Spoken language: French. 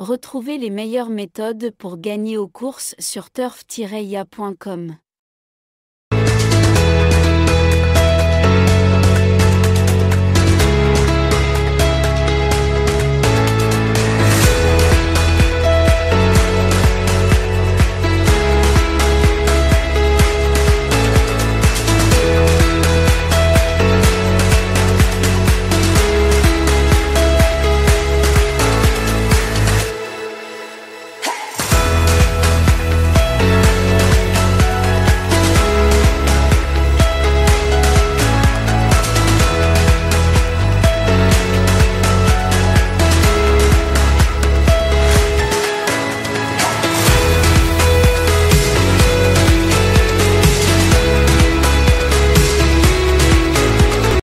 Retrouvez les meilleures méthodes pour gagner aux courses sur turf-ia.com.